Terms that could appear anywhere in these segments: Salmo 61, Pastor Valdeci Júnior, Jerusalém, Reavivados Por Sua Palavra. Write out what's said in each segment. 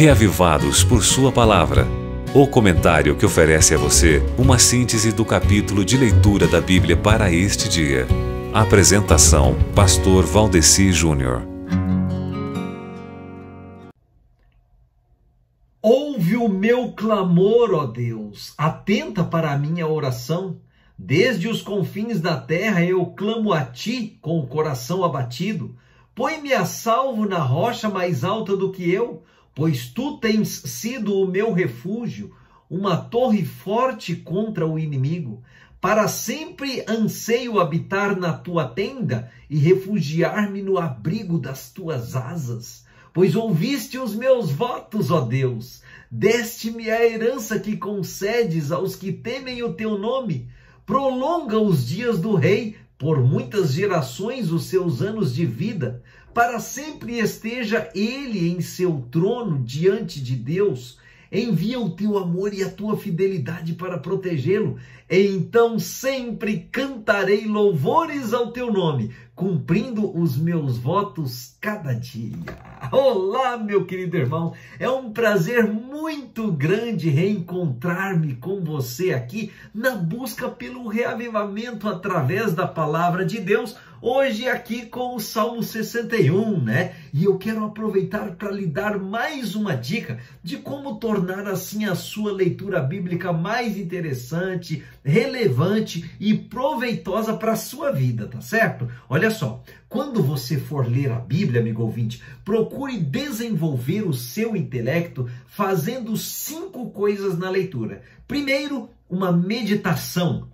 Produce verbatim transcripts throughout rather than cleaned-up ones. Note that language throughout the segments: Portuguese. Reavivados por Sua Palavra, o comentário que oferece a você uma síntese do capítulo de leitura da Bíblia para este dia. Apresentação: Pastor Valdeci Júnior. Ouve o meu clamor, ó Deus, atenta para a minha oração. Desde os confins da terra eu clamo a ti com o coração abatido. Põe-me a salvo na rocha mais alta do que eu, pois tu tens sido o meu refúgio, uma torre forte contra o inimigo. Para sempre anseio habitar na tua tenda e refugiar-me no abrigo das tuas asas. Pois ouviste os meus votos, ó Deus, deste-me a herança que concedes aos que temem o teu nome. Prolonga os dias do rei, por muitas gerações os seus anos de vida, para sempre esteja ele em seu trono diante de Deus. Envia o teu amor e a tua fidelidade para protegê-lo. Então sempre cantarei louvores ao teu nome, cumprindo os meus votos cada dia. Olá, meu querido irmão, é um prazer muito grande reencontrar-me com você aqui na busca pelo reavivamento através da palavra de Deus, hoje aqui com o Salmo sessenta e um, né? E eu quero aproveitar para lhe dar mais uma dica de como tornar assim a sua leitura bíblica mais interessante, relevante e proveitosa para a sua vida, tá certo? Olha Olha só, quando você for ler a Bíblia, amigo ouvinte, procure desenvolver o seu intelecto fazendo cinco coisas na leitura. Primeiro, uma meditação,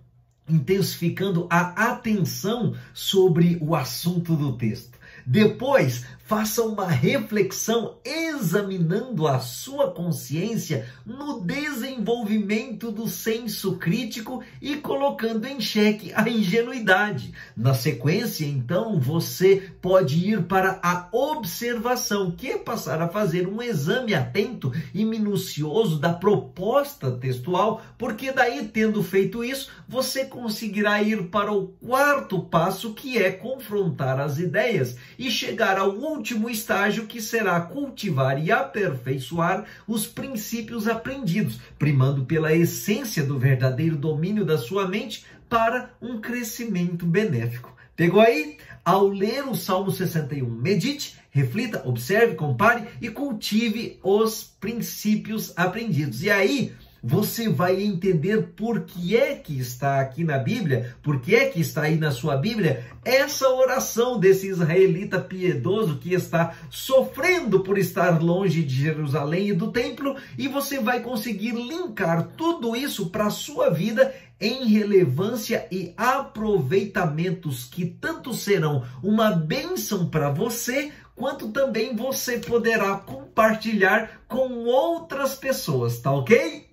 intensificando a atenção sobre o assunto do texto. Depois, faça uma reflexão examinando a sua consciência no desenvolvimento do senso crítico e colocando em xeque a ingenuidade. Na sequência, então, você pode ir para a observação, que é passar a fazer um exame atento e minucioso da proposta textual, porque daí, tendo feito isso, você conseguirá ir para o quarto passo, que é confrontar as ideias e chegar ao último estágio, que será cultivar e aperfeiçoar os princípios aprendidos, primando pela essência do verdadeiro domínio da sua mente para um crescimento benéfico. Pegou aí? Ao ler o Salmo sessenta e um, medite, reflita, observe, compare e cultive os princípios aprendidos. E aí, você vai entender por que é que está aqui na Bíblia, por que é que está aí na sua Bíblia, essa oração desse israelita piedoso que está sofrendo por estar longe de Jerusalém e do templo, e você vai conseguir linkar tudo isso para a sua vida em relevância e aproveitamentos que tanto serão uma bênção para você, quanto também você poderá compartilhar com outras pessoas, tá ok?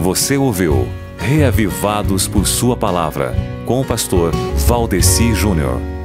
Você ouviu Reavivados por Sua Palavra, com o pastor Valdeci Júnior.